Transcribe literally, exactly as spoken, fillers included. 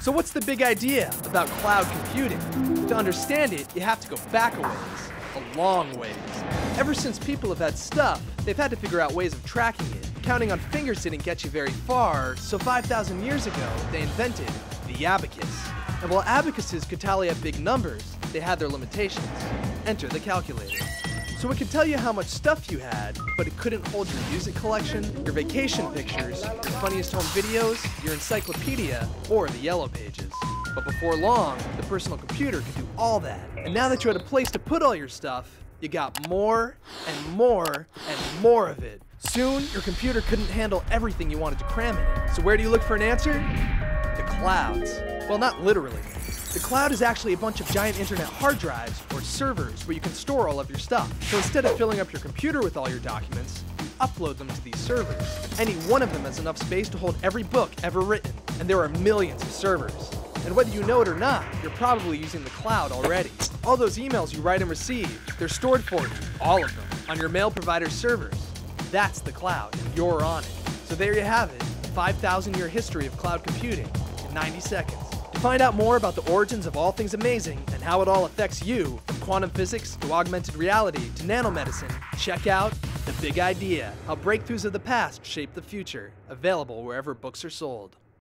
So what's the big idea about cloud computing? To understand it, you have to go back a ways, a long ways. Ever since people have had stuff, they've had to figure out ways of tracking it. Counting on fingers didn't get you very far, so five thousand years ago, they invented the abacus. And while abacuses could tally up big numbers, they had their limitations. Enter the calculator. So it could tell you how much stuff you had, but it couldn't hold your music collection, your vacation pictures, your funniest home videos, your encyclopedia, or the yellow pages. But before long, the personal computer could do all that. And now that you had a place to put all your stuff, you got more and more and more of it. Soon, your computer couldn't handle everything you wanted to cram in it. So where do you look for an answer? The clouds. Well, not literally. The cloud is actually a bunch of giant internet hard drives or servers where you can store all of your stuff. So instead of filling up your computer with all your documents, you upload them to these servers. Any one of them has enough space to hold every book ever written, and there are millions of servers. And whether you know it or not, you're probably using the cloud already. All those emails you write and receive, they're stored for you, all of them, on your mail provider's servers. That's the cloud, and you're on it. So there you have it, five thousand year history of cloud computing in ninety seconds. To find out more about the origins of all things amazing and how it all affects you, from quantum physics to augmented reality to nanomedicine, check out The Big Idea: How Breakthroughs of the Past Shape the Future, available wherever books are sold.